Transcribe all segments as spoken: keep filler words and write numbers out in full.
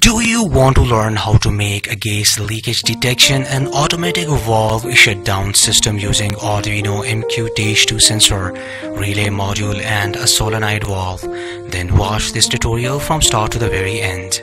Do you want to learn how to make a gas leakage detection and automatic valve shutdown system using Arduino M Q two sensor, relay module and a solenoid valve? Then watch this tutorial from start to the very end.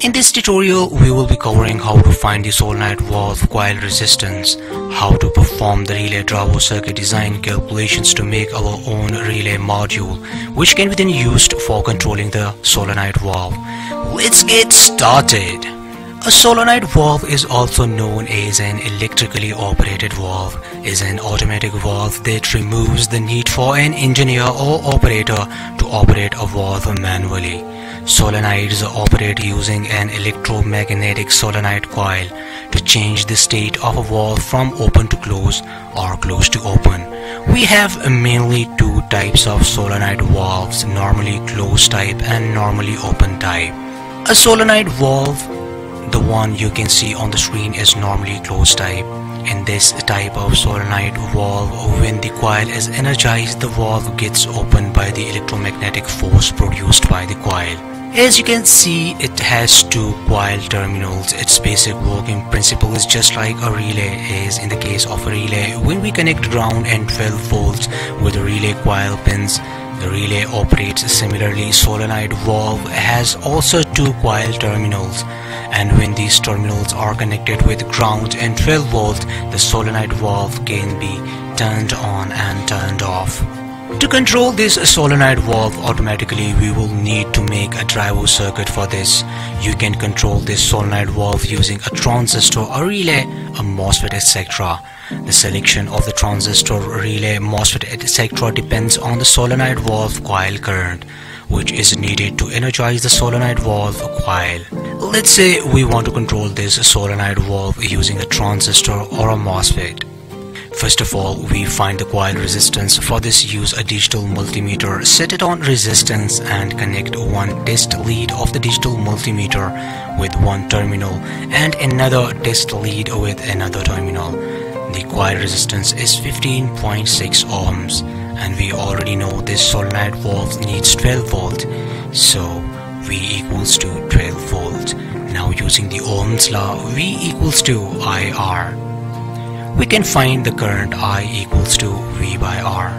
In this tutorial, we will be covering how to find the solenoid valve coil resistance, how to perform the relay Bravo circuit design calculations to make our own relay module, which can be then used for controlling the solenoid valve. Let's get started! A solenoid valve is also known as an electrically operated valve, is an automatic valve that removes the need for an engineer or operator to operate a valve manually. Solenoids operate using an electromagnetic solenoid coil to change the state of a valve from open to close or close to open. We have mainly two types of solenoid valves, normally closed type and normally open type. A solenoid valve, the one you can see on the screen, is normally closed type. In this type of solenoid valve, when the coil is energized, the valve gets opened by the electromagnetic force produced by the coil. As you can see, it has two coil terminals. Its basic working principle is just like a relay is. In the case of a relay, when we connect ground and twelve volts with the relay coil pins, the relay operates similarly. Solenoid valve has also two coil terminals, and when these terminals are connected with ground and twelve volt, the solenoid valve can be turned on and turned off. To control this solenoid valve automatically, we will need to make a Bravo circuit for this. You can control this solenoid valve using a transistor, a relay, a MOSFET, et cetera. The selection of the transistor, relay, MOSFET, et cetera depends on the solenoid valve coil current, which is needed to energize the solenoid valve coil. Let's say we want to control this solenoid valve using a transistor or a MOSFET. First of all, we find the coil resistance. For this, use a digital multimeter, set it on resistance and connect one test lead of the digital multimeter with one terminal and another test lead with another terminal. The coil resistance is fifteen point six ohms, and we already know this solenoid valve needs twelve volt, so V equals to twelve volt. Now using the Ohm's law, V equals to I R. We can find the current I equals to V by R.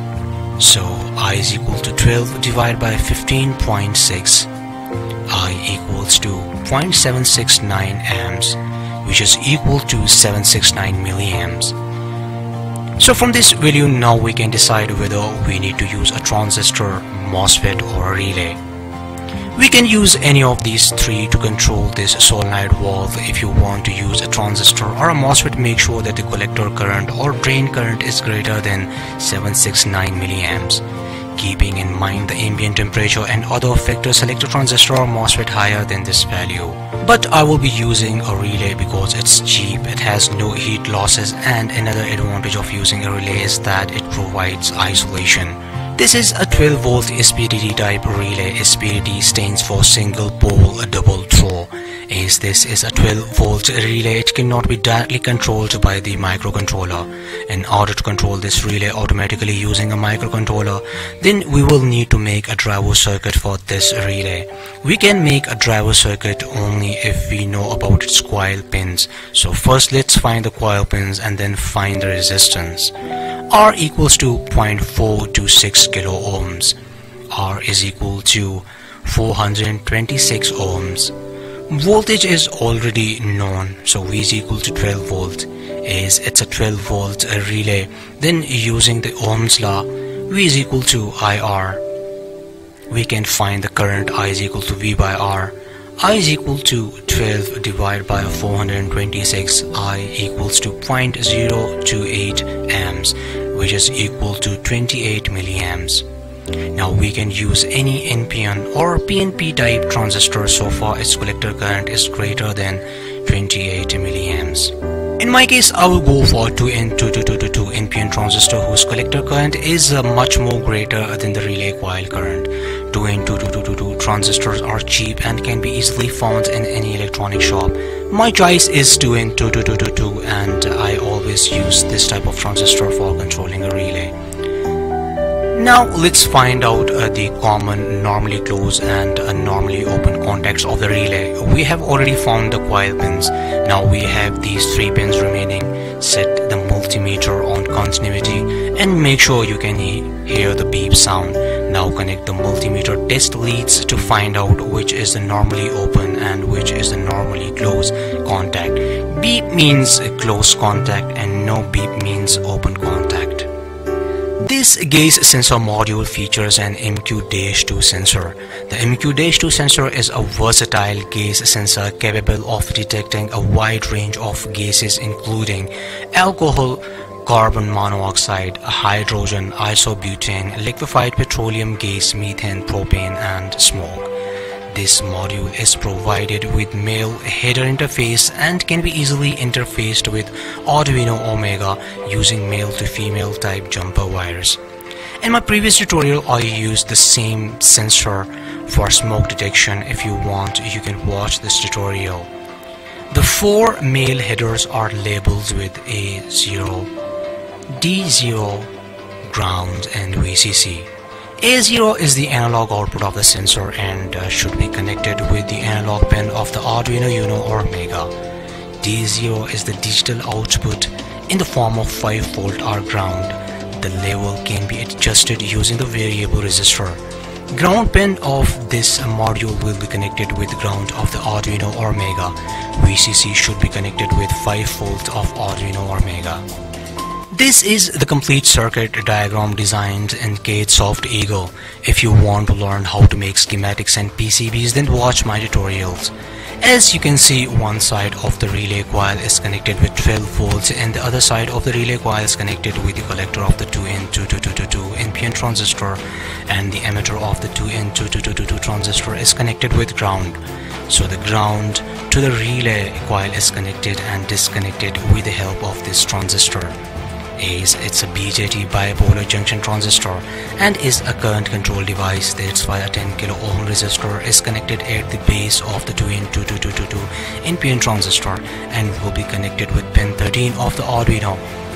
So I is equal to twelve divided by fifteen point six. I equals to zero point seven six nine amps, which is equal to seven hundred sixty-nine milliamps. So from this value, now we can decide whether we need to use a transistor, MOSFET or a relay. We can use any of these three to control this solenoid valve. If you want to use a transistor or a MOSFET, make sure that the collector current or drain current is greater than seven hundred sixty-nine milliamps. Keeping in mind the ambient temperature and other factors, select a transistor or MOSFET higher than this value. But I will be using a relay because it's cheap, it has no heat losses, and another advantage of using a relay is that it provides isolation. This is a twelve volt S P D T type relay. S P D T stands for single pole double throw. As this is a twelve volt relay, it cannot be directly controlled by the microcontroller. In order to control this relay automatically using a microcontroller, then we will need to make a Bravo circuit for this relay. We can make a Bravo circuit only if we know about its coil pins. So first let's find the coil pins and then find the resistance. R equals to zero point four two six kilo ohms. R is equal to four hundred twenty-six ohms. Voltage is already known, so V is equal to twelve volt. As it's a twelve volt relay, then using the Ohm's law, V is equal to I R. We can find the current I is equal to V by R. I is equal to twelve divided by four hundred twenty-six. I equals to zero point zero two eight amps, which is equal to twenty-eight milliamps. Now we can use any N P N or P N P type transistor so far its collector current is greater than twenty-eight milliamps. In my case, I will go for two N two two two two N P N transistor whose collector current is uh, much more greater than the relay coil current. two N two two two two transistors are cheap and can be easily found in any electronic shop. My choice is two N two two two two, and I always use this type of transistor for controlling a relay. Now let's find out uh, the common normally closed and uh, normally open contacts of the relay. We have already found the coil pins. Now we have these three pins remaining. Set the multimeter on continuity and make sure you can he hear the beep sound. Now connect the multimeter test leads to find out which is the normally open and which is the normally closed contact. Beep means closed contact and no beep means open contact. This gaze sensor module features an M Q two sensor. The M Q two sensor is a versatile gaze sensor capable of detecting a wide range of gases including alcohol, carbon monoxide, hydrogen, isobutane, liquefied petroleum gas, methane, propane, and smoke. This module is provided with male header interface and can be easily interfaced with Arduino Omega using male to female type jumper wires. In my previous tutorial, I used the same sensor for smoke detection. If you want, you can watch this tutorial. The four male headers are labeled with A zero, D zero, ground, and V C C. A zero is the analog output of the sensor and uh, should be connected with the analog pin of the Arduino Uno or Mega. D zero is the digital output in the form of five volt or ground. The level can be adjusted using the variable resistor. Ground pin of this module will be connected with ground of the Arduino or Mega. V C C should be connected with five volt of Arduino or Mega. This is the complete circuit diagram designed in KiCad Eagle. If you want to learn how to make schematics and P C Bs, then watch my tutorials. As you can see, one side of the relay coil is connected with twelve volts and the other side of the relay coil is connected with the collector of the two N two two two two N P N transistor, and the emitter of the two N two two two two transistor is connected with ground. So the ground to the relay coil is connected and disconnected with the help of this transistor. Is it's a B J T bipolar junction transistor and is a current control device. That's why a ten kilo ohm resistor is connected at the base of the two N two two two two two N P N transistor and will be connected with pin thirteen of the Arduino.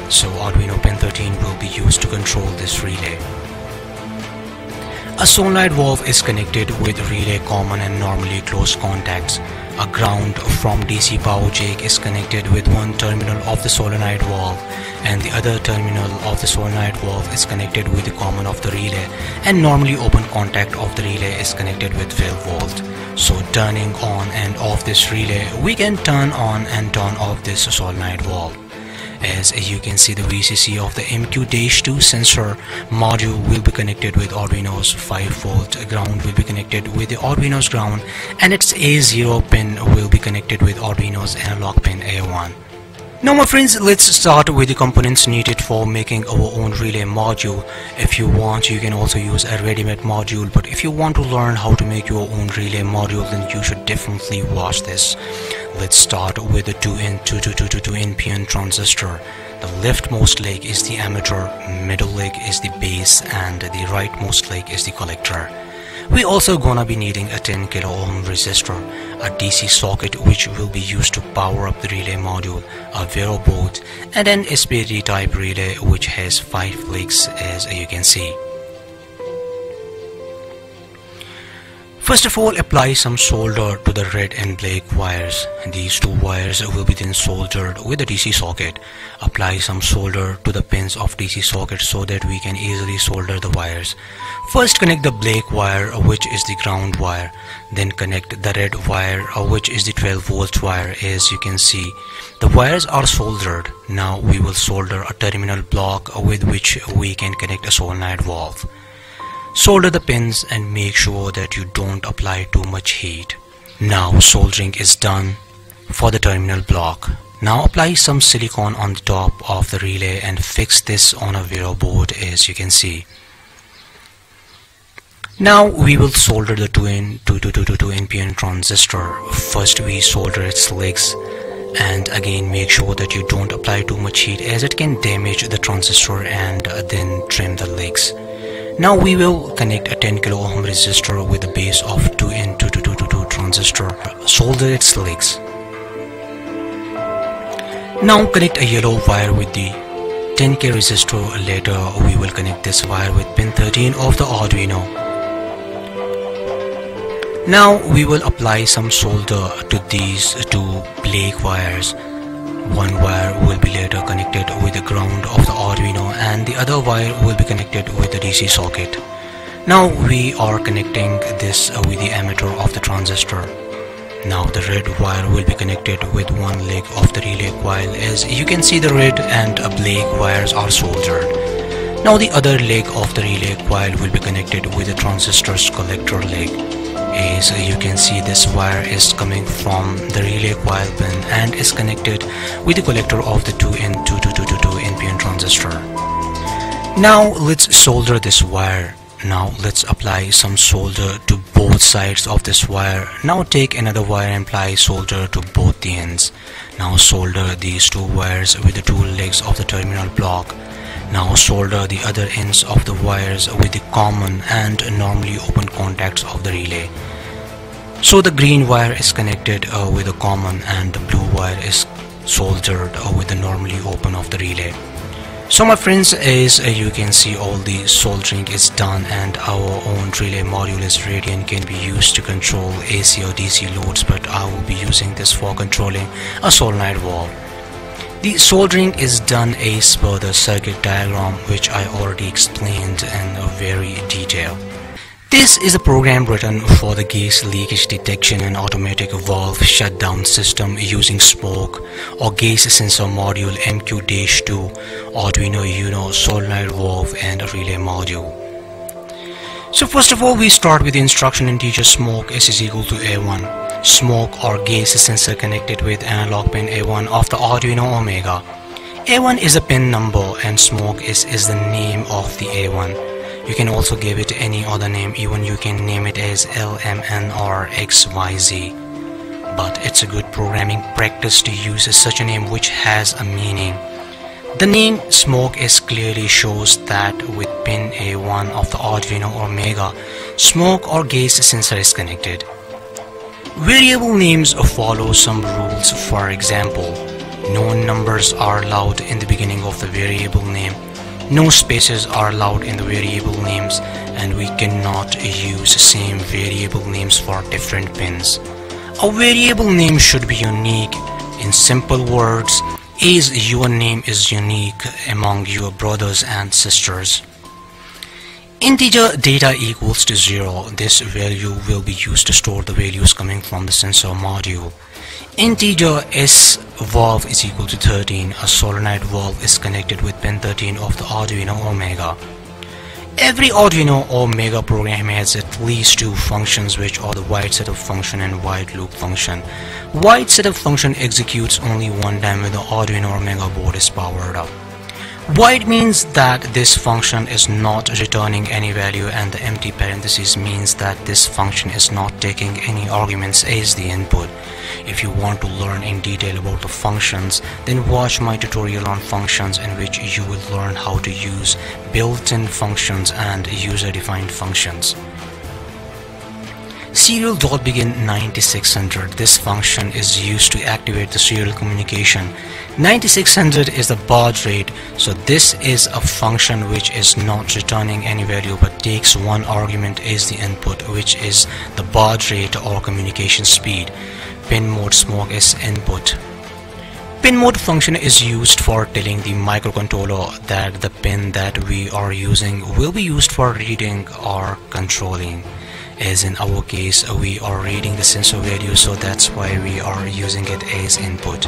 So Arduino pin thirteen will be used to control this relay. A solenoid valve is connected with relay common and normally closed contacts. A ground from D C power jack is connected with one terminal of the solenoid valve and the other terminal of the solenoid valve is connected with the common of the relay, and normally open contact of the relay is connected with twelve volt. So turning on and off this relay, we can turn on and turn off this solenoid valve. As you can see, the V C C of the M Q two sensor module will be connected with Arduino's five volt, ground will be connected with the Arduino's ground, and its A zero pin will be connected with Arduino's analog pin A one. Now my friends, let's start with the components needed for making our own relay module. If you want, you can also use a ready-made module, but if you want to learn how to make your own relay module, then you should definitely watch this. Let's start with the two N two two two two two N P N transistor. The leftmost leg is the emitter, middle leg is the base, and the rightmost leg is the collector. We also gonna be needing a ten kilo ohm resistor, a D C socket which will be used to power up the relay module, a Vero board, and an S P D T type relay which has five legs as you can see. First of all, apply some solder to the red and black wires. These two wires will be then soldered with the D C socket. Apply some solder to the pins of D C socket so that we can easily solder the wires. First connect the black wire, which is the ground wire. Then connect the red wire, which is the twelve volt wire. As you can see, the wires are soldered. Now we will solder a terminal block with which we can connect a solenoid valve. Solder the pins and make sure that you don't apply too much heat. Now soldering is done for the terminal block. Now apply some silicone on the top of the relay and fix this on a Vero board as you can see. Now we will solder the two N two two two two two N P N transistor. First we solder its legs, and again make sure that you don't apply too much heat as it can damage the transistor, and then trim the legs. Now we will connect a ten kilo ohm resistor with the base of two N two two two two two transistor. Solder its legs. Now connect a yellow wire with the ten K resistor. Later we will connect this wire with pin thirteen of the Arduino. Now we will apply some solder to these two black wires. One wire will be later connected with the ground of the Arduino and the other wire will be connected with the D C socket. Now we are connecting this with the emitter of the transistor. Now the red wire will be connected with one leg of the relay coil. As you can see, the red and black wires are soldered. Now the other leg of the relay coil will be connected with the transistor's collector leg. As you can see, this wire is coming from the relay coil pin and is connected with the collector of the two N two two two two N P N transistor. Now let's solder this wire. Now let's apply some solder to both sides of this wire. Now take another wire and apply solder to both the ends. Now solder these two wires with the two legs of the terminal block. Now solder the other ends of the wires with the common and normally open contacts of the relay. So the green wire is connected uh, with the common and the blue wire is soldered uh, with the normally open of the relay. So my friends, as you can see, all the soldering is done and our own relay module is ready and can be used to control A C or D C loads, but I will be using this for controlling a solenoid valve. The soldering is done as per the circuit diagram, which I already explained in very detail. This is a program written for the gas leakage detection and automatic valve shutdown system using smoke or gas sensor module M Q two, Arduino Uno, solenoid valve and a relay module. So first of all, we start with the instruction integer smoke S is equal to A one. Smoke or gas sensor connected with analog pin A one of the Arduino Omega. A one is a pin number and smoke is, is the name of the A one. You can also give it any other name, even you can name it as L M N or X Y Z. But it's a good programming practice to use such a name which has a meaning. The name smoke is clearly shows that with pin A one of the Arduino Omega, smoke or gas sensor is connected. Variable names follow some rules. For example, known numbers are allowed in the beginning of the variable name. No spaces are allowed in the variable names and we cannot use same variable names for different pins. A variable name should be unique. In simple words, as your name is unique among your brothers and sisters. Integer data equals to zero. This value will be used to store the values coming from the sensor module. Integer S valve is equal to thirteen. A solenoid valve is connected with pin thirteen of the Arduino Omega. Every Arduino Omega program has at least two functions, which are the wide setup function and wide loop function. Wide setup function executes only one time when the Arduino Omega board is powered up. Wide means that this function is not returning any value, and the empty parentheses means that this function is not taking any arguments as the input. If you want to learn in detail about the functions, then watch my tutorial on functions, in which you will learn how to use built-in functions and user-defined functions. serial dot begin ninety-six hundred. This function is used to activate the serial communication. ninety-six hundred is the baud rate, so this is a function which is not returning any value but takes one argument as the input, which is the baud rate or communication speed. Pin mode smoke is input. Pin mode function is used for telling the microcontroller that the pin that we are using will be used for reading or controlling. As in our case, we are reading the sensor value, so that's why we are using it as input.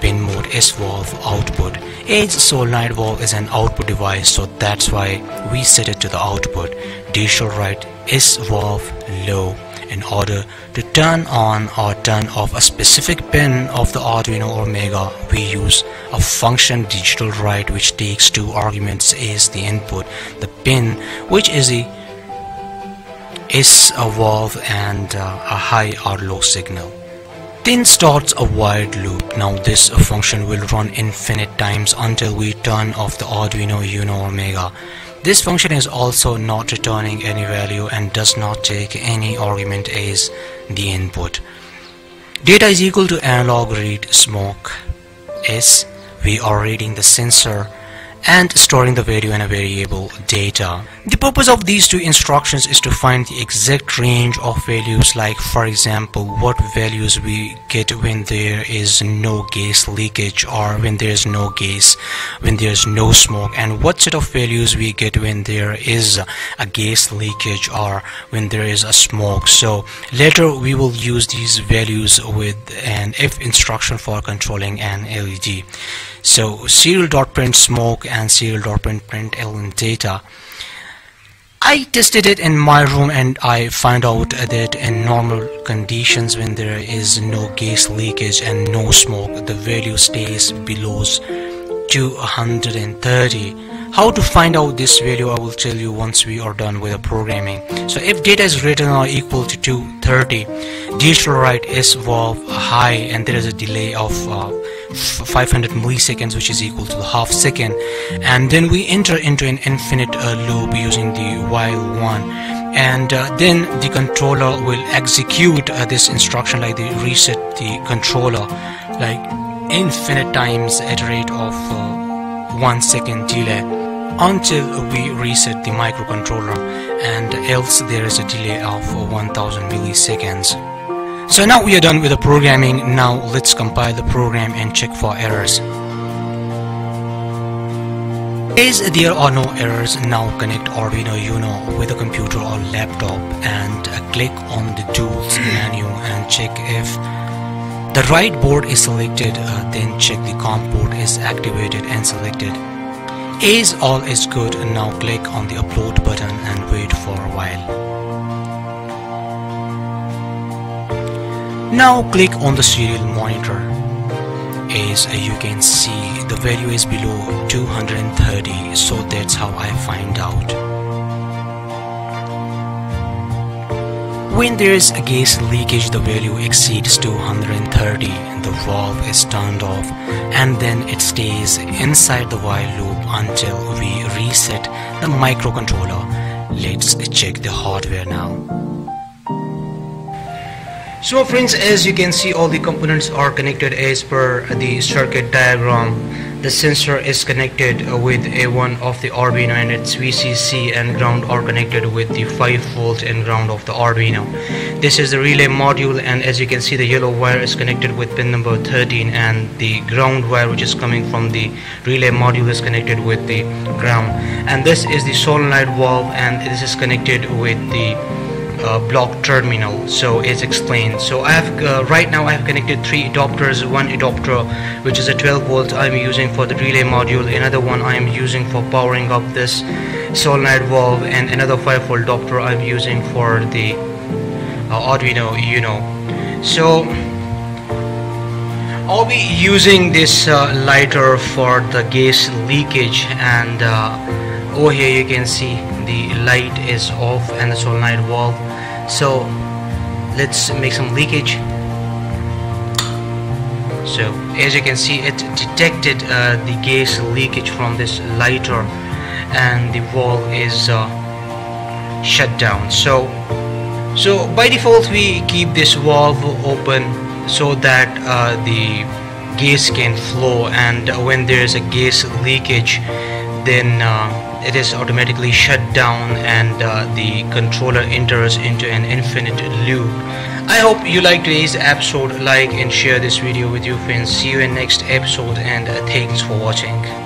Pin mode is valve output. As solenoid valve is an output device, so that's why we set it to the output. Digital write is valve low in order to turn on or turn off a specific pin of the Arduino Omega. We use a function digital write which takes two arguments as the input, the pin which is the is a valve and uh, a high or low signal. Then starts a wide loop. Now this function will run infinite times until we turn off the Arduino Uno Omega. This function is also not returning any value and does not take any argument as the input. Data is equal to analog read smoke S. We are reading the sensor and storing the value in a variable data. The purpose of these two instructions is to find the exact range of values, like for example what values we get when there is no gas leakage, or when there is no gas, when there is no smoke, and what set of values we get when there is a gas leakage or when there is a smoke. So later we will use these values with an if instruction for controlling an L E D. So serial.print smoke and serial.print print L N data. I tested it in my room and I find out that in normal conditions, when there is no gas leakage and no smoke, the value stays below two hundred thirty. How to find out this value I will tell you once we are done with the programming. So if data is written or equal to two hundred thirty, digital write is high and there is a delay of uh, five hundred milliseconds, which is equal to the half second, and then we enter into an infinite uh, loop using the while one, and uh, then the controller will execute uh, this instruction, like the reset the controller, like infinite times at a rate of uh, one second delay until we reset the microcontroller, and else there is a delay of uh, one thousand milliseconds. So now we are done with the programming. Now let's compile the program and check for errors. As there are no errors, now connect Arduino Uno with a computer or laptop and click on the tools menu and check if the right board is selected, uh, then check the COM port is activated and selected. As all is good, now click on the upload button and wait for a while. Now click on the serial monitor. As you can see, the value is below two hundred thirty, so that's how I find out. When there is a gas leakage, the value exceeds two hundred thirty, the valve is turned off, and then it stays inside the while loop until we reset the microcontroller. Let's check the hardware now. So friends, as you can see, all the components are connected as per the circuit diagram. The sensor is connected with A one of the Arduino, and its V C C and ground are connected with the five volts and ground of the Arduino. This is the relay module, and as you can see, the yellow wire is connected with pin number thirteen, and the ground wire, which is coming from the relay module, is connected with the ground. And this is the solenoid valve, and this is connected with the Uh, block terminal. So it's explained. So I have uh, right now I have connected three adapters. One adapter, which is a twelve volts, I'm using for the relay module. Another one I'm using for powering up this solenoid valve, and another five volt adapter I'm using for the uh, Arduino Uno. So I'll be using this uh, lighter for the gas leakage, and uh, over here you can see the light is off and the solenoid valve. So let's make some leakage. So as you can see, it detected uh, the gas leakage from this lighter, and the valve is uh, shut down. So so by default we keep this valve open so that uh, the gas can flow, and when there is a gas leakage, then uh, it is automatically shut down, and uh, the controller enters into an infinite loop. I hope you liked today's episode. Like and share this video with your friends. See you in next episode, and uh, thanks for watching.